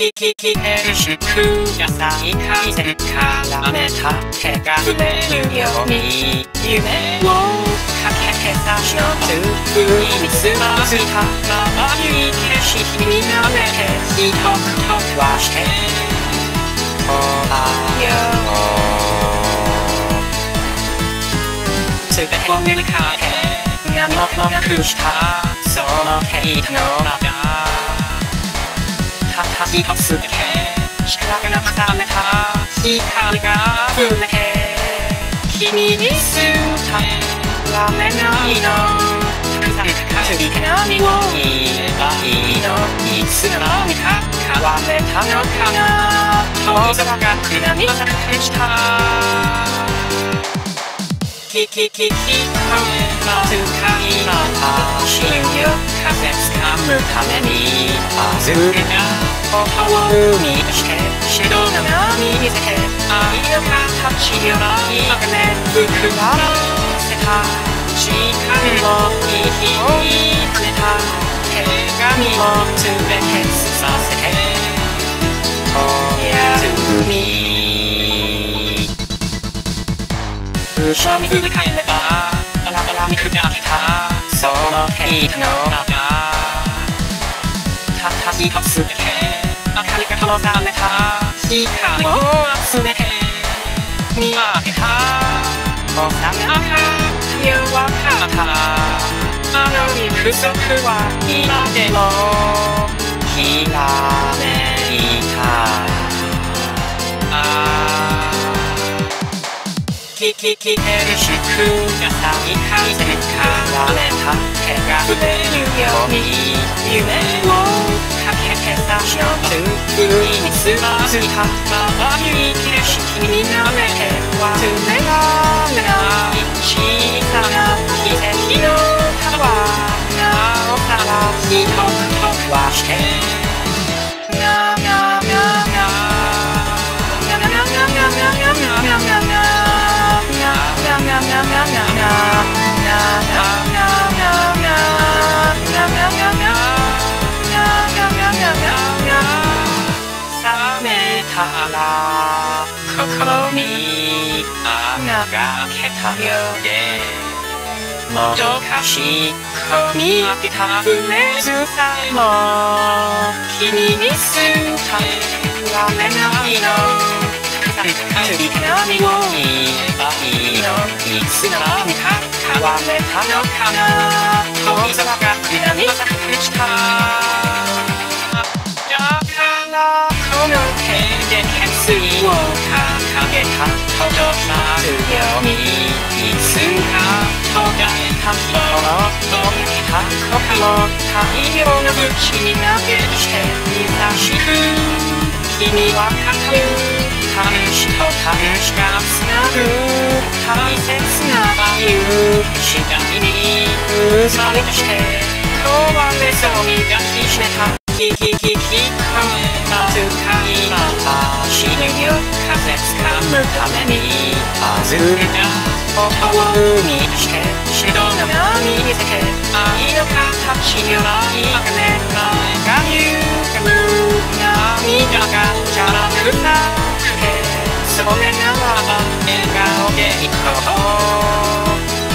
ที่เขาสื่อแค่ชนะกันมาตามนะคะที่คาลิกาสื่อแค่ที่มีนิสุทะลาแม่น้อยน้องคือสังขารที่ข้ามีวงอีบาอีน้องอีสื่อน้องมีทักข้าวแม่ทักน้องข้าเขาจะทำการคืนนี้สังขารชาที่เขาเราสื่อข้ามีมาพาชิลเยอะข้าแฝงข้ามือข้าแม่มีอาสื่อกันนะพอเขาว่ามีแค่เชโดนานามีแค่อาเอียมาทับเชียร์มาอีกแน่คือว่าเซธาชีคันมองอีที่เซธาแค่ก็มีมองถึงเป็นแค่สาวแค่พอถึงมีคือชอบไม่คือใครเลยบ้าอะไรไม่คืออาทิตย์สองแค่อีกน้องอาดาทับที่ทับสุดแค่คาลิกาทะเลาะกันนะคะที่คาลิกาสุดแค่มีอาเกธาบอกดังอาคาเยาวาคาธาอาโนมีคือสุคือว่าที่ลาเดโลที่ลาเมริคาอาคิเอริชิคุกาซาอิคาเซนคาลาเลทักแคกาเดลิโยมียูเมโวแค่ตาเชื่อถือคือมีสื่อสื่อทำมาบ้าอยู่แค่ชิคิมินาแม่แค่ว่าถึงแม้ว่านาชีตานาที่แท้ที่โน้ทว่านาตาลาที่ท้องว่าแค่มีอาณาจักรแค่ทางเดียวเดียวมองดูข้าศึกเขามีอาทิตย์ฟื้นเลี้ยงสุดใจมองที่นี่มีสุดใจเราไม่น่ามีน้องแต่ข้าศึกน่ามีวงอีบาอีน้องอีสุดน่ามีทักข้าว่าไม่ทักน้องข้าเขาจะรักกันที่นั่นนี่สักครั้งชาอยากข้าลาเขาน้องแค่เด็กแค่สื่อเขาจบมาสื่อเดียวมีอีกซึ่งเขาเขาได้ทำต่อหรอกต้องที่ทักเขาพลอดทำอีเดียวนะบุคชีนาเกตเชนมีตาชื่อที่มีวักคักลืมทำชิเขาทำชิกับสนาดูทำเซ็กสนาบายูชิดามินีอือซาลิกเชนเขาวันเลโซมีดักที่เชนทักคิเขามาสื่อเขาอีมาตาชีเดียวเมื่อทำแบบนี้อาซูร์นะพอเขาว่ามีแค่เชโดนานามีแค่อาอีโนคาทับชิเนลาอีอากันแน่มาการยูกันลูนามีนาการจาราลุนาแค่สมเด็จนาลาบะเอกาโอเกอิโคโอ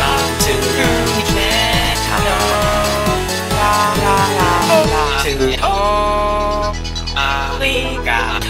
มาถึงมิเนทาโนลาลาถึงโออาริกาโต